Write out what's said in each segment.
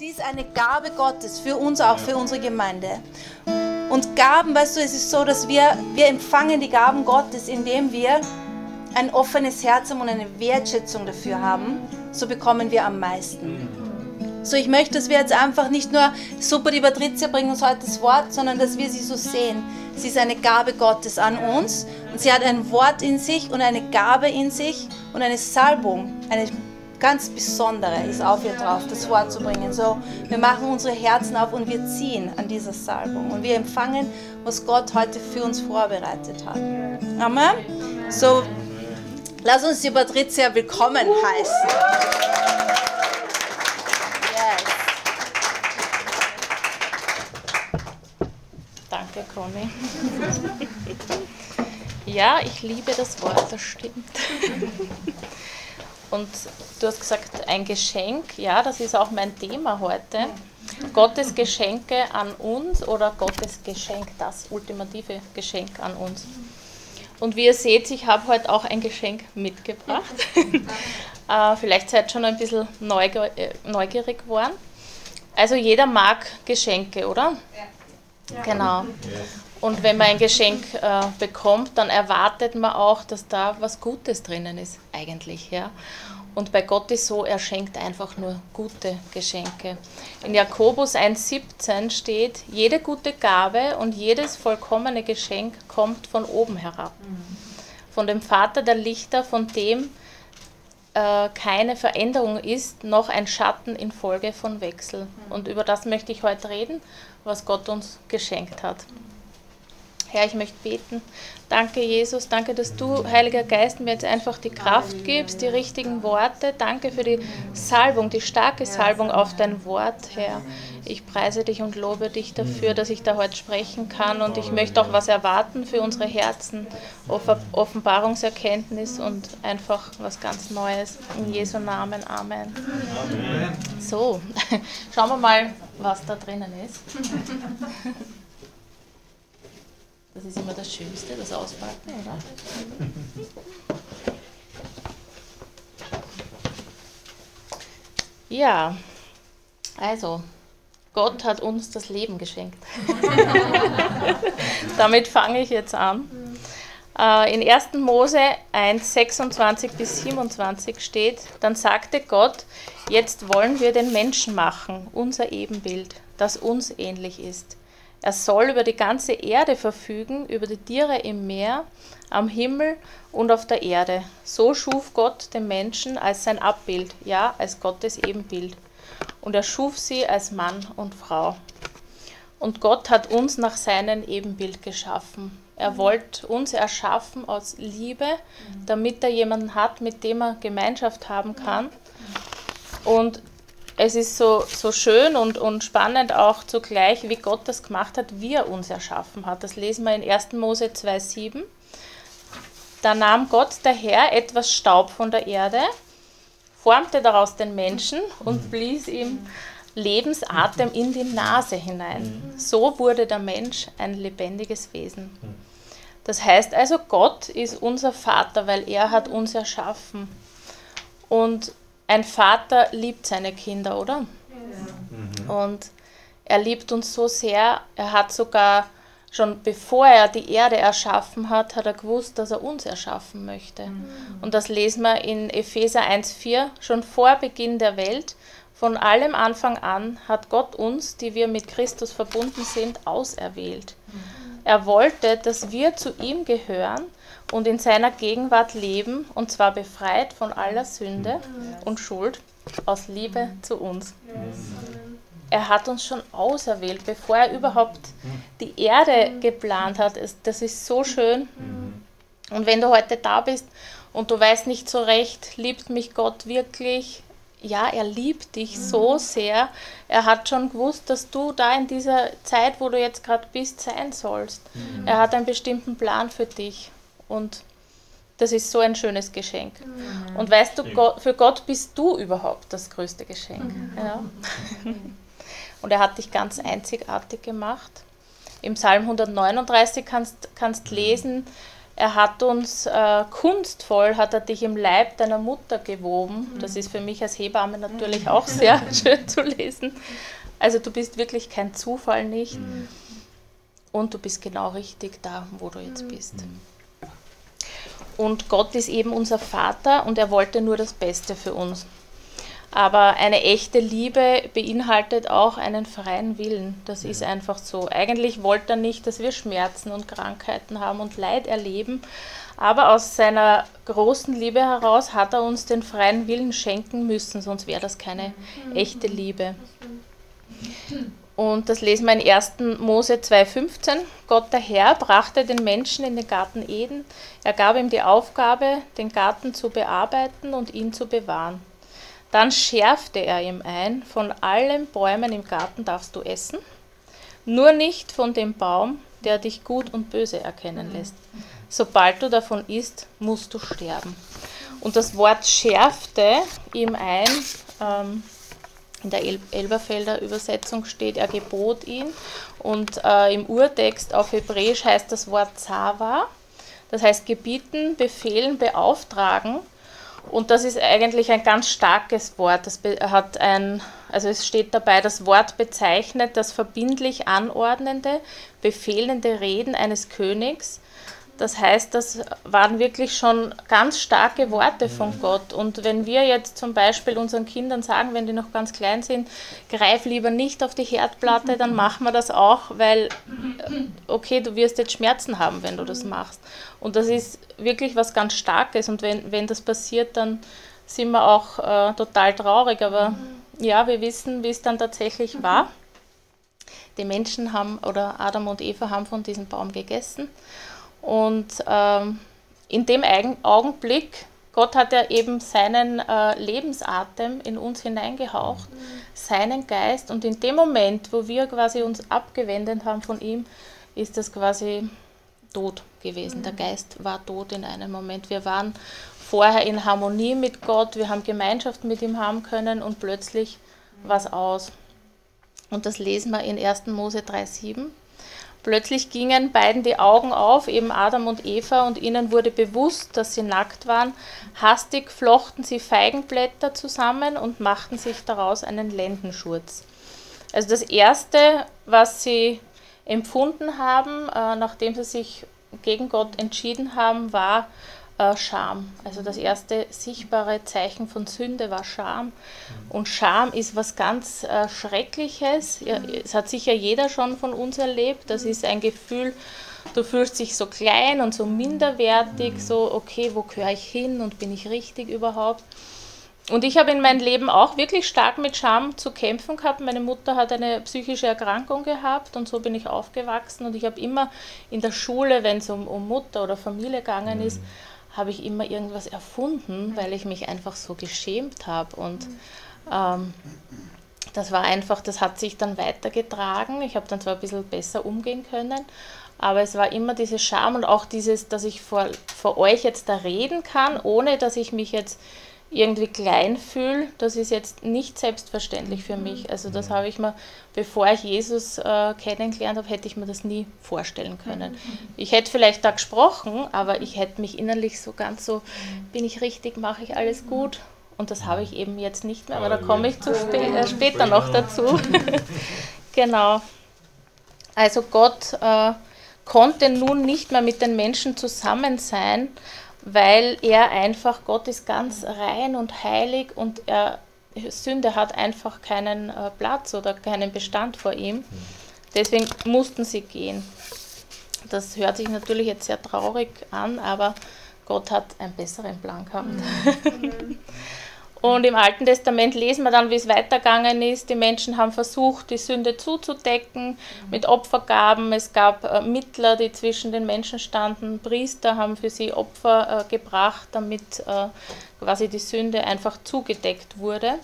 Sie ist eine Gabe Gottes für uns, auch für unsere Gemeinde. Und Gaben, weißt du, es ist so, dass wir empfangen die Gaben Gottes, indem wir ein offenes Herz haben und eine Wertschätzung dafür haben. So bekommen wir am meisten. So, ich möchte, dass wir jetzt einfach nicht nur, super, die Patricia bringt uns heute das Wort, sondern dass wir sie so sehen. Sie ist eine Gabe Gottes an uns und sie hat ein Wort in sich und eine Gabe in sich und eine Salbung, eine ganz besondere ist auf ihr drauf, das Wort zu bringen. So, wir machen unsere Herzen auf und wir ziehen an dieser Salbung und wir empfangen, was Gott heute für uns vorbereitet hat. Amen. So, lass uns die Patricia willkommen heißen. Yes. Danke, Conny. Ja, ich liebe das Wort, das stimmt. Und du hast gesagt, ein Geschenk, ja, das ist auch mein Thema heute. Gottes Geschenke an uns oder Gottes Geschenk, das ultimative Geschenk an uns. Und wie ihr seht, ich habe heute auch ein Geschenk mitgebracht. Vielleicht seid ihr schon ein bisschen neugierig geworden. Also jeder mag Geschenke, oder? Ja. Genau. Und wenn man ein Geschenk bekommt, dann erwartet man auch, dass da was Gutes drinnen ist, eigentlich. Ja? Und bei Gott ist so, er schenkt einfach nur gute Geschenke. In Jakobus 1,17 steht, jede gute Gabe und jedes vollkommene Geschenk kommt von oben herab. Von dem Vater der Lichter, von dem keine Veränderung ist, noch ein Schatten infolge von Wechsel. Und über das möchte ich heute reden, was Gott uns geschenkt hat. Herr, ich möchte beten. Danke, Jesus. Danke, dass du, Heiliger Geist, mir jetzt einfach die Kraft gibst, die richtigen Worte. Danke für die Salbung, die starke Salbung auf dein Wort, Herr. Ich preise dich und lobe dich dafür, dass ich da heute sprechen kann. Und ich möchte auch was erwarten für unsere Herzen, Offenbarungserkenntnis und einfach was ganz Neues. In Jesu Namen. Amen. Amen. So, schauen wir mal, was da drinnen ist. Das ist immer das Schönste, das Auspacken, oder? Ja, also, Gott hat uns das Leben geschenkt. Damit fange ich jetzt an. In 1. Mose 1, 26 bis 27 steht, dann sagte Gott, jetzt wollen wir den Menschen machen, unser Ebenbild, das uns ähnlich ist. Er soll über die ganze Erde verfügen, über die Tiere im Meer, am Himmel und auf der Erde. So schuf Gott den Menschen als sein Abbild, ja, als Gottes Ebenbild. Und er schuf sie als Mann und Frau. Und Gott hat uns nach seinem Ebenbild geschaffen. Er wollte uns erschaffen aus Liebe, damit er jemanden hat, mit dem er Gemeinschaft haben kann. Und es ist so schön und spannend auch zugleich, wie Gott das gemacht hat, wie er uns erschaffen hat. Das lesen wir in 1. Mose 2,7. Da nahm Gott, der Herr, etwas Staub von der Erde, formte daraus den Menschen und blies ihm Lebensatem in die Nase hinein. So wurde der Mensch ein lebendiges Wesen. Das heißt also, Gott ist unser Vater, weil er hat uns erschaffen. Und ein Vater liebt seine Kinder, oder? Ja. Mhm. Und er liebt uns so sehr, er hat sogar schon bevor er die Erde erschaffen hat, hat er gewusst, dass er uns erschaffen möchte. Mhm. Und das lesen wir in Epheser 1,4, schon vor Beginn der Welt, von allem Anfang an hat Gott uns, die wir mit Christus verbunden sind, auserwählt. Mhm. Er wollte, dass wir zu ihm gehören und in seiner Gegenwart leben, und zwar befreit von aller Sünde und Schuld, aus Liebe zu uns. Er hat uns schon auserwählt, bevor er überhaupt die Erde geplant hat. Das ist so schön. Und wenn du heute da bist und du weißt nicht so recht, liebt mich Gott wirklich? Ja, er liebt dich so sehr. Er hat schon gewusst, dass du da in dieser Zeit, wo du jetzt gerade bist, sein sollst. Er hat einen bestimmten Plan für dich. Und das ist so ein schönes Geschenk. Mhm. Und weißt du, für Gott bist du überhaupt das größte Geschenk. Mhm. Ja. Und er hat dich ganz einzigartig gemacht. Im Psalm 139 kannst du lesen, Er hat uns kunstvoll, hat er dich im Leib deiner Mutter gewoben. Das ist für mich als Hebamme natürlich auch sehr schön zu lesen. Also du bist wirklich kein Zufall nicht. Und du bist genau richtig da, wo du jetzt bist. Und Gott ist eben unser Vater und er wollte nur das Beste für uns. Aber eine echte Liebe beinhaltet auch einen freien Willen. Das ist einfach so. Eigentlich wollte er nicht, dass wir Schmerzen und Krankheiten haben und Leid erleben. Aber aus seiner großen Liebe heraus hat er uns den freien Willen schenken müssen, sonst wäre das keine echte Liebe. Und das lesen wir in 1. Mose 2,15. Gott der Herr brachte den Menschen in den Garten Eden. Er gab ihm die Aufgabe, den Garten zu bearbeiten und ihn zu bewahren. Dann schärfte er ihm ein, von allen Bäumen im Garten darfst du essen, nur nicht von dem Baum, der dich gut und böse erkennen lässt. Sobald du davon isst, musst du sterben. Und das Wort schärfte ihm ein, in der Elberfelder Übersetzung steht, er gebot ihn. Und im Urtext auf Hebräisch heißt das Wort Zava, das heißt gebieten, befehlen, beauftragen. Und das ist eigentlich ein ganz starkes Wort. Das hat also es steht dabei, das Wort bezeichnet das verbindlich anordnende, befehlende Reden eines Königs. Das heißt, das waren wirklich schon ganz starke Worte von Gott. Und wenn wir jetzt zum Beispiel unseren Kindern sagen, wenn die noch ganz klein sind, greif lieber nicht auf die Herdplatte, dann machen wir das auch, weil, okay, du wirst jetzt Schmerzen haben, wenn du das machst. Und das ist wirklich was ganz Starkes. Und wenn das passiert, dann sind wir auch total traurig. Aber ja, wir wissen, wie es dann tatsächlich war. Die Menschen haben, oder Adam und Eva haben von diesem Baum gegessen. Und in dem Augenblick, Gott hat ja eben seinen Lebensatem in uns hineingehaucht, seinen Geist. Und in dem Moment, wo wir quasi uns abgewendet haben von ihm, ist das quasi tot gewesen. Der Geist war tot in einem Moment. Wir waren vorher in Harmonie mit Gott, wir haben Gemeinschaft mit ihm haben können und plötzlich war es aus. Und das lesen wir in 1. Mose 3,7. Plötzlich gingen beiden die Augen auf, eben Adam und Eva, und ihnen wurde bewusst, dass sie nackt waren. Hastig flochten sie Feigenblätter zusammen und machten sich daraus einen Lendenschurz. Also das Erste, was sie empfunden haben, nachdem sie sich gegen Gott entschieden haben, war Scham. Also das erste sichtbare Zeichen von Sünde war Scham. Und Scham ist was ganz Schreckliches. Ja, es hat sicher jeder schon von uns erlebt. Das ist ein Gefühl, du fühlst dich so klein und so minderwertig, so okay, wo gehöre ich hin und bin ich richtig überhaupt? Und ich habe in meinem Leben auch wirklich stark mit Scham zu kämpfen gehabt. Meine Mutter hat eine psychische Erkrankung gehabt und so bin ich aufgewachsen. Und ich habe immer in der Schule, wenn es um Mutter oder Familie gegangen ist, habe ich immer irgendwas erfunden, weil ich mich einfach so geschämt habe. Und das war einfach, das hat sich dann weitergetragen. Ich habe dann zwar ein bisschen besser umgehen können, aber es war immer diese Scham und auch dieses, dass ich vor euch jetzt da reden kann, ohne dass ich mich jetzt irgendwie klein fühle. Das ist jetzt nicht selbstverständlich für mich. Also das habe ich mir, bevor ich Jesus kennengelernt habe, hätte ich mir das nie vorstellen können. Ich hätte vielleicht da gesprochen, aber ich hätte mich innerlich so ganz so, bin ich richtig, mache ich alles gut? Und das habe ich eben jetzt nicht mehr, aber da komme ich zu später noch dazu. Genau. Also Gott konnte nun nicht mehr mit den Menschen zusammen sein, weil er einfach, Gott ist ganz rein und heilig und Sünde hat einfach keinen Platz oder keinen Bestand vor ihm. Deswegen mussten sie gehen. Das hört sich natürlich jetzt sehr traurig an, aber Gott hat einen besseren Plan gehabt. Und im Alten Testament lesen wir dann, wie es weitergegangen ist. Die Menschen haben versucht, die Sünde zuzudecken mit Opfergaben. Es gab Mittler, die zwischen den Menschen standen. Priester haben für sie Opfer gebracht, damit quasi die Sünde einfach zugedeckt wurde.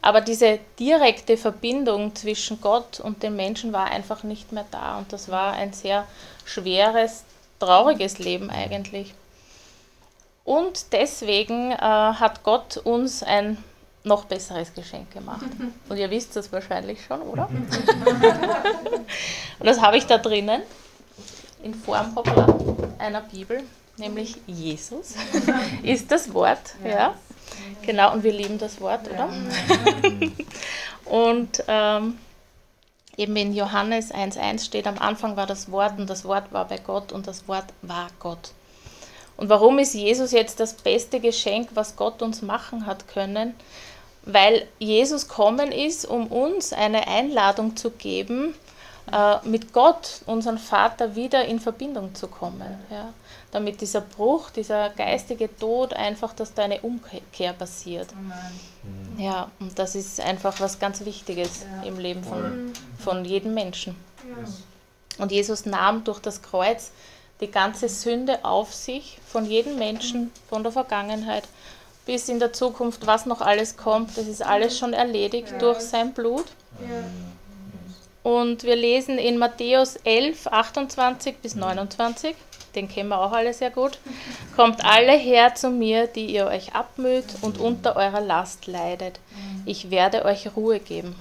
Aber diese direkte Verbindung zwischen Gott und den Menschen war einfach nicht mehr da. Und das war ein sehr schweres, trauriges Leben eigentlich. Und deswegen hat Gott uns ein noch besseres Geschenk gemacht. Und ihr wisst das wahrscheinlich schon, oder? Und das habe ich da drinnen in Form einer Bibel. nämlich Jesus, ist das Wort. Ja. Genau, und wir lieben das Wort, ja, oder? Und eben in Johannes 1,1 steht, am Anfang war das Wort und das Wort war bei Gott und das Wort war Gott. Und warum ist Jesus jetzt das beste Geschenk, was Gott uns machen hat können? Weil Jesus gekommen ist, um uns eine Einladung zu geben, mit Gott, unseren Vater, wieder in Verbindung zu kommen. Ja? Damit dieser Bruch, dieser geistige Tod, einfach, dass da eine Umkehr passiert. Amen. Ja, und das ist einfach was ganz Wichtiges, ja, im Leben von jedem Menschen. Ja. Und Jesus nahm durch das Kreuz die ganze Sünde auf sich, von jedem Menschen, von der Vergangenheit bis in der Zukunft, was noch alles kommt, das ist alles schon erledigt, ja, durch sein Blut. Ja. Und wir lesen in Matthäus 11, 28 bis 29, den kennen wir auch alle sehr gut. Kommt alle her zu mir, die ihr euch abmüht und unter eurer Last leidet. Ich werde euch Ruhe geben.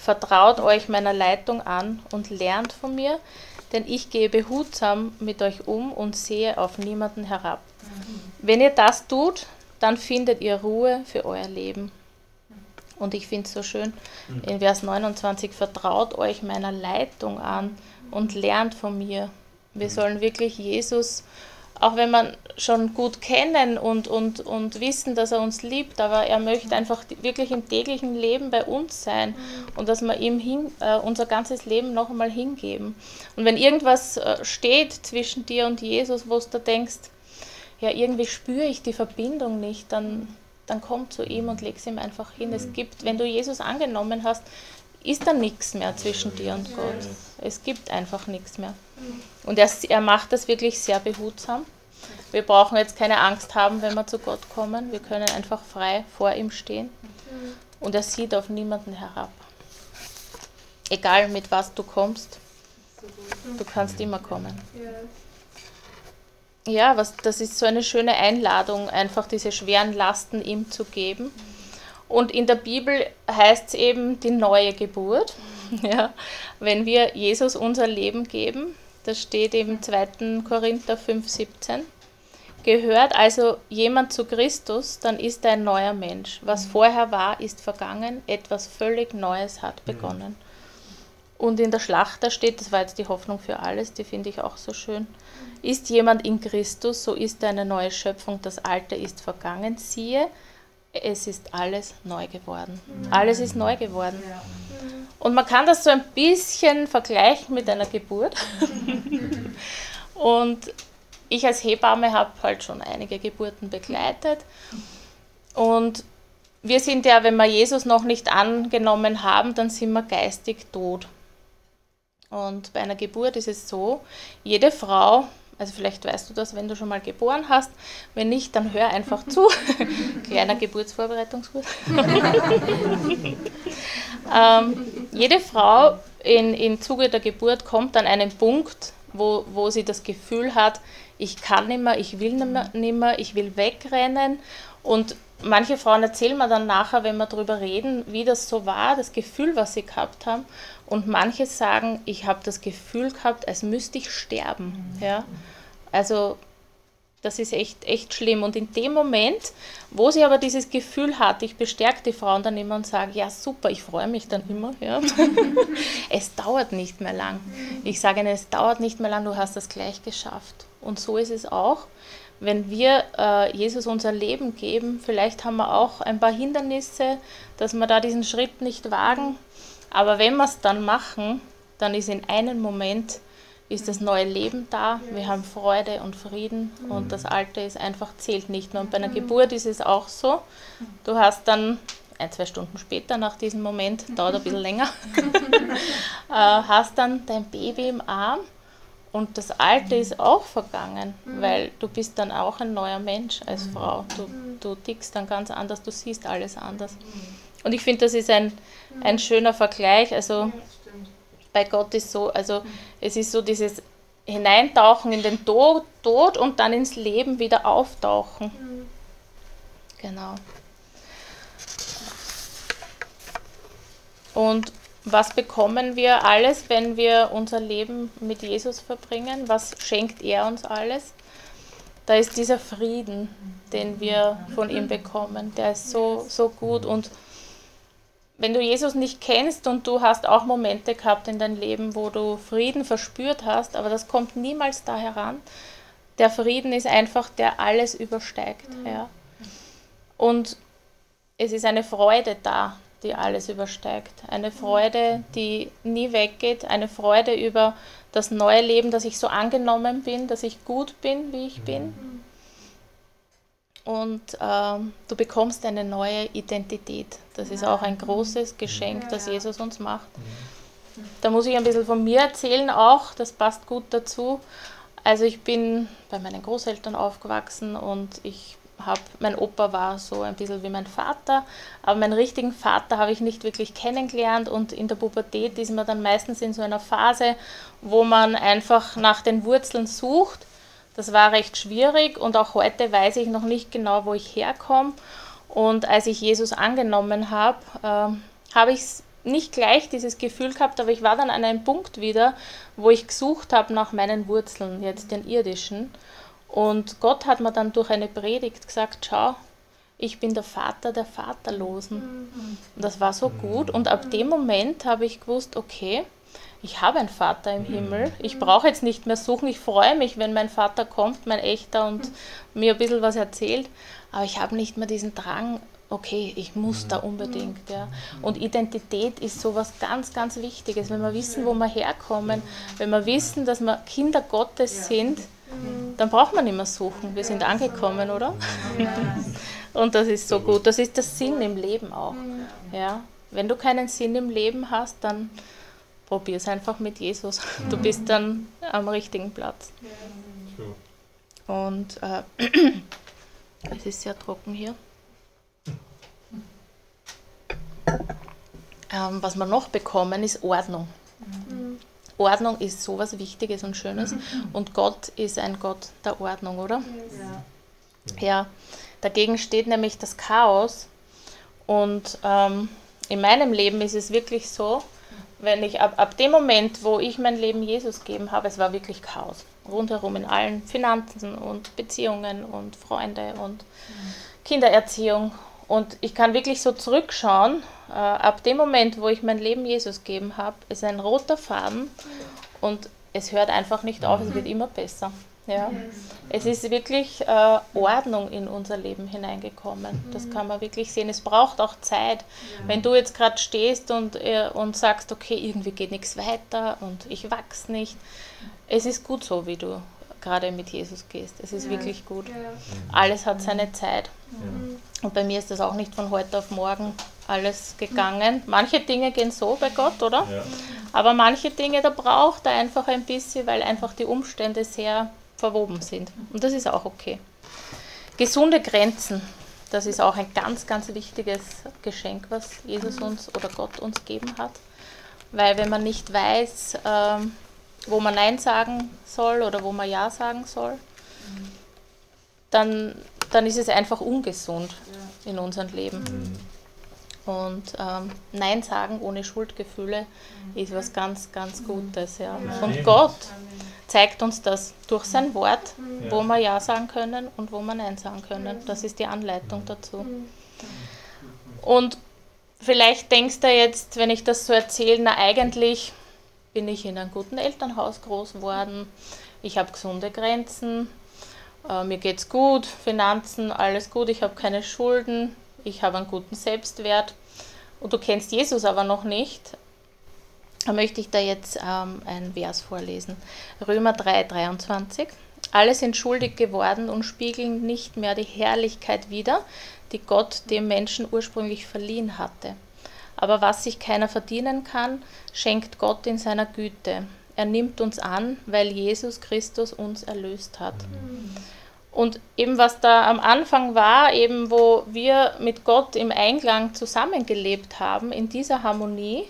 Vertraut euch meiner Leitung an und lernt von mir, denn ich gehe behutsam mit euch um und sehe auf niemanden herab. Wenn ihr das tut, dann findet ihr Ruhe für euer Leben. Und ich finde es so schön, in Vers 29, vertraut euch meiner Leitung an und lernt von mir. Wir sollen wirklich Jesus, auch wenn man schon gut kennen und wissen, dass er uns liebt, aber er möchte einfach wirklich im täglichen Leben bei uns sein und dass wir ihm unser ganzes Leben noch einmal hingeben. Und wenn irgendwas steht zwischen dir und Jesus, wo du denkst, ja, irgendwie spüre ich die Verbindung nicht, dann komm zu ihm und leg es ihm einfach hin. Es gibt, wenn du Jesus angenommen hast, ist da nichts mehr zwischen dir und Gott. Es gibt einfach nichts mehr. Und er macht das wirklich sehr behutsam. Wir brauchen jetzt keine Angst haben, wenn wir zu Gott kommen. Wir können einfach frei vor ihm stehen. Und er sieht auf niemanden herab. Egal mit was du kommst, du kannst immer kommen. Ja, das ist so eine schöne Einladung, einfach diese schweren Lasten ihm zu geben. Und in der Bibel heißt es eben die neue Geburt. Ja, wenn wir Jesus unser Leben geben, das steht im 2. Korinther 5,17. Gehört also jemand zu Christus, dann ist er ein neuer Mensch. Was vorher war, ist vergangen, etwas völlig Neues hat begonnen. Und in der Schlacht, da steht, das war jetzt die Hoffnung für alles, die finde ich auch so schön. Ist jemand in Christus, so ist er eine neue Schöpfung, das Alte ist vergangen, siehe, es ist alles neu geworden. Alles ist neu geworden. Und man kann das so ein bisschen vergleichen mit einer Geburt. Und ich als Hebamme habe halt schon einige Geburten begleitet. Und wir sind ja, wenn wir Jesus noch nicht angenommen haben, dann sind wir geistig tot. Und bei einer Geburt ist es so, jede Frau, also vielleicht weißt du das, wenn du schon mal geboren hast, wenn nicht, dann hör einfach zu. Kleiner Geburtsvorbereitungskurs. Jede Frau im Zuge der Geburt kommt an einen Punkt, wo sie das Gefühl hat, ich kann nicht mehr, ich will nicht mehr, ich will wegrennen. Und manche Frauen erzählen mir dann nachher, wenn wir darüber reden, wie das so war, das Gefühl, was sie gehabt haben. Und manche sagen, ich habe das Gefühl gehabt, als müsste ich sterben. Ja? Also das ist echt schlimm. Und in dem Moment, wo sie aber dieses Gefühl hat, ich bestärke die Frauen dann immer und sage, ja super, ich freue mich dann immer. Ja? Es dauert nicht mehr lang. Ich sage ihnen, es dauert nicht mehr lang, du hast das gleich geschafft. Und so ist es auch. Wenn wir Jesus unser Leben geben, vielleicht haben wir auch ein paar Hindernisse, dass wir da diesen Schritt nicht wagen. Aber wenn wir es dann machen, dann ist in einem Moment ist das neue Leben da. Wir haben Freude und Frieden und das Alte ist einfach, zählt nicht mehr. Und bei einer Geburt ist es auch so. Du hast dann 1-2 Stunden später nach diesem Moment, dauert ein bisschen länger, hast dann dein Baby im Arm. Und das Alte ist auch vergangen, weil du bist dann auch ein neuer Mensch als Frau. Du tickst dann ganz anders, du siehst alles anders. Und ich finde, das ist ein schöner Vergleich. Also bei Gott ist so, also es ist so dieses Hineintauchen in den Tod und dann ins Leben wieder auftauchen. Genau. Und was bekommen wir alles, wenn wir unser Leben mit Jesus verbringen? Was schenkt er uns alles? Da ist dieser Frieden, den wir von ihm bekommen. Der ist so gut. Und wenn du Jesus nicht kennst und du hast auch Momente gehabt in deinem Leben, wo du Frieden verspürt hast, aber das kommt niemals da heran. Der Frieden ist einfach, der alles übersteigt. Ja. Und es ist eine Freude da, die alles übersteigt. Eine Freude, die nie weggeht. Eine Freude über das neue Leben, dass ich so angenommen bin, dass ich gut bin, wie ich bin. Und du bekommst eine neue Identität. Das ist auch ein großes Geschenk, das Jesus uns macht. Da muss ich ein bisschen von mir erzählen auch, das passt gut dazu. Also ich bin bei meinen Großeltern aufgewachsen und mein Opa war so ein bisschen wie mein Vater, aber meinen richtigen Vater habe ich nicht wirklich kennengelernt, und in der Pubertät ist man dann meistens in so einer Phase, wo man einfach nach den Wurzeln sucht. Das war recht schwierig, und auch heute weiß ich noch nicht genau, wo ich herkomme. Und als ich Jesus angenommen habe, habe ich nicht gleich dieses Gefühl gehabt, aber ich war dann an einem Punkt wieder, wo ich gesucht habe nach meinen Wurzeln, jetzt den irdischen. Und Gott hat mir dann durch eine Predigt gesagt, schau, ich bin der Vater der Vaterlosen. Und das war so gut, und ab dem Moment habe ich gewusst, okay, ich habe einen Vater im Himmel, ich brauche jetzt nicht mehr suchen, ich freue mich, wenn mein Vater kommt, mein Echter, und mir ein bisschen was erzählt, aber ich habe nicht mehr diesen Drang, okay, ich muss da unbedingt. Ja. Und Identität ist so was ganz, ganz Wichtiges, wenn wir wissen, wo wir herkommen, wenn wir wissen, dass wir Kinder Gottes sind, dann braucht man nicht mehr suchen, wir sind angekommen, oder? Und das ist so gut, das ist der Sinn im Leben auch. Ja. Wenn du keinen Sinn im Leben hast, dann probier es einfach mit Jesus, du bist dann am richtigen Platz. Und es ist sehr trocken hier. Was wir noch bekommen, ist Ordnung. Ordnung ist sowas Wichtiges und Schönes, und Gott ist ein Gott der Ordnung, oder? Ja. Dagegen steht nämlich das Chaos, und in meinem Leben ist es wirklich so, wenn ich ab dem Moment, wo ich mein Leben Jesus gegeben habe, es war wirklich Chaos. Rundherum in allen Finanzen und Beziehungen und Freunde und Kindererziehung. Und ich kann wirklich so zurückschauen, ab dem Moment, wo ich mein Leben Jesus gegeben habe, ist ein roter Faden, und es hört einfach nicht auf, es wird immer besser. Ja. Es ist wirklich Ordnung in unser Leben hineingekommen, das kann man wirklich sehen. Es braucht auch Zeit, wenn du jetzt gerade stehst und sagst, okay, irgendwie geht nichts weiter und ich wachse nicht. Es ist gut so, wie du gerade mit Jesus gehst, es ist wirklich gut. Alles hat seine Zeit. Und bei mir ist das auch nicht von heute auf morgen alles gegangen. Manche Dinge gehen so bei Gott, oder? Ja. Aber manche Dinge, da braucht er einfach ein bisschen, weil einfach die Umstände sehr verwoben sind. Und das ist auch okay. Gesunde Grenzen, das ist auch ein ganz, ganz wichtiges Geschenk, was Jesus uns oder Gott uns gegeben hat. Weil wenn man nicht weiß, wo man Nein sagen soll oder wo man Ja sagen soll, dann ist es einfach ungesund in unserem Leben. Und Nein sagen ohne Schuldgefühle ist was ganz, ganz Gutes. Ja. Und Gott zeigt uns das durch sein Wort, wo wir Ja sagen können und wo wir Nein sagen können. Das ist die Anleitung dazu. Und vielleicht denkst du jetzt, wenn ich das so erzähle, na eigentlich bin ich in einem guten Elternhaus groß geworden, ich habe gesunde Grenzen, mir geht's gut, Finanzen, alles gut, ich habe keine Schulden, ich habe einen guten Selbstwert, und du kennst Jesus aber noch nicht, dann möchte ich da jetzt einen Vers vorlesen. Römer 3,23. Alle sind schuldig geworden und spiegeln nicht mehr die Herrlichkeit wider, die Gott dem Menschen ursprünglich verliehen hatte. Aber was sich keiner verdienen kann, schenkt Gott in seiner Güte. Er nimmt uns an, weil Jesus Christus uns erlöst hat. Und eben was da am Anfang war, eben wo wir mit Gott im Einklang zusammengelebt haben, in dieser Harmonie,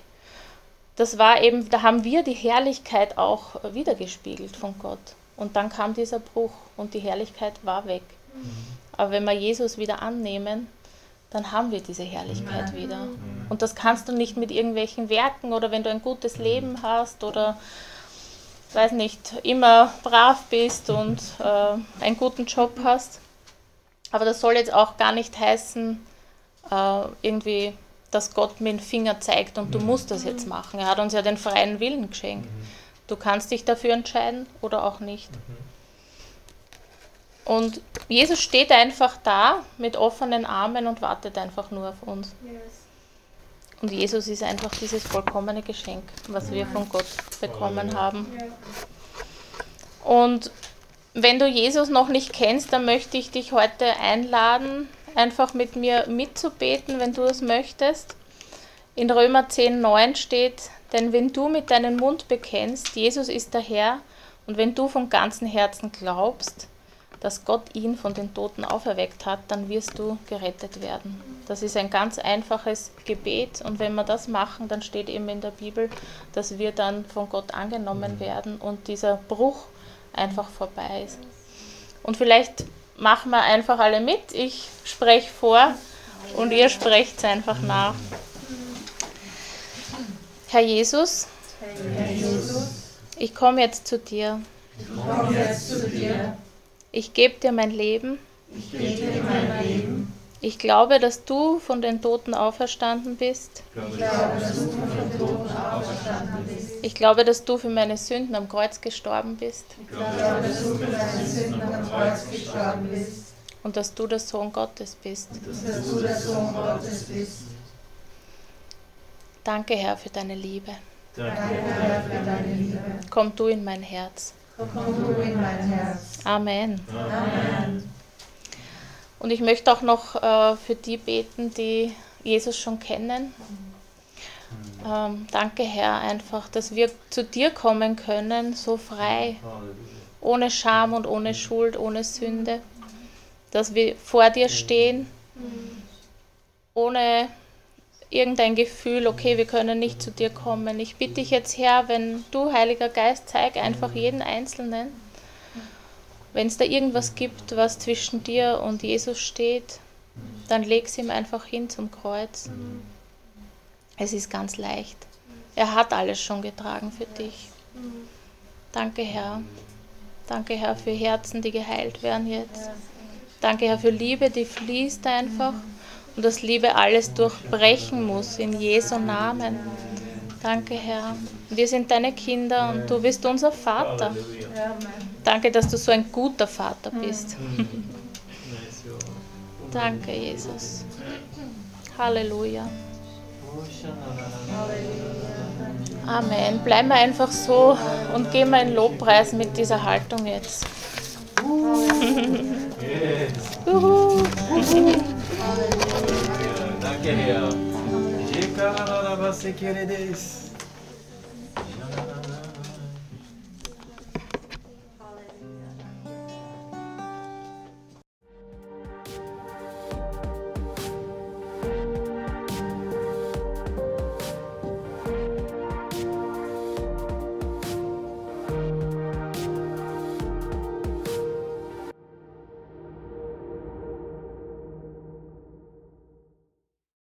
das war eben, da haben wir die Herrlichkeit auch wiedergespiegelt von Gott. Und dann kam dieser Bruch und die Herrlichkeit war weg. Aber wenn wir Jesus wieder annehmen, dann haben wir diese Herrlichkeit wieder. Und das kannst du nicht mit irgendwelchen Werken oder wenn du ein gutes Leben hast oder weiß nicht, immer brav bist und einen guten Job hast. Aber das soll jetzt auch gar nicht heißen, irgendwie, dass Gott mir den Finger zeigt und du musst das jetzt machen. Er hat uns ja den freien Willen geschenkt. Du kannst dich dafür entscheiden oder auch nicht. Und Jesus steht einfach da mit offenen Armen und wartet einfach nur auf uns. Und Jesus ist einfach dieses vollkommene Geschenk, was wir von Gott bekommen haben. Und wenn du Jesus noch nicht kennst, dann möchte ich dich heute einladen, einfach mit mir mitzubeten, wenn du es möchtest. In Römer 10,9 steht, denn wenn du mit deinem Mund bekennst, Jesus ist der Herr, und wenn du von ganzem Herzen glaubst, dass Gott ihn von den Toten auferweckt hat, dann wirst du gerettet werden. Das ist ein ganz einfaches Gebet, und wenn wir das machen, dann steht eben in der Bibel, dass wir dann von Gott angenommen werden und dieser Bruch einfach vorbei ist. Und vielleicht machen wir einfach alle mit. Ich spreche vor und ihr sprecht es einfach nach. Herr Jesus, ich komme jetzt zu dir. Ich gebe dir mein Leben. Ich glaube, dass du von den Toten auferstanden bist. Ich glaube, dass du für meine Sünden am Kreuz gestorben bist. Und dass du der Sohn Gottes bist. Danke, Herr, für deine Liebe. Komm du in mein Herz. Amen. Und ich möchte auch noch für die beten, die Jesus schon kennen. Danke, Herr, einfach, dass wir zu dir kommen können, so frei, ohne Scham und ohne Schuld, ohne Sünde, dass wir vor dir stehen, ohne irgendein Gefühl, okay, wir können nicht zu dir kommen. Ich bitte dich jetzt, Herr, wenn du, Heiliger Geist, zeig einfach jeden Einzelnen, wenn es da irgendwas gibt, was zwischen dir und Jesus steht, dann leg es ihm einfach hin zum Kreuz. Es ist ganz leicht. Er hat alles schon getragen für dich. Danke, Herr. Danke, Herr, für Herzen, die geheilt werden jetzt. Danke, Herr, für Liebe, die fließt einfach. Und dass Liebe alles durchbrechen muss, in Jesu Namen. Danke, Herr. Wir sind deine Kinder und du bist unser Vater. Danke, dass du so ein guter Vater bist. Danke, Jesus. Halleluja. Amen. Bleiben wir einfach so und gehen wir in Lobpreis mit dieser Haltung jetzt. Juhu. Danke, Herr.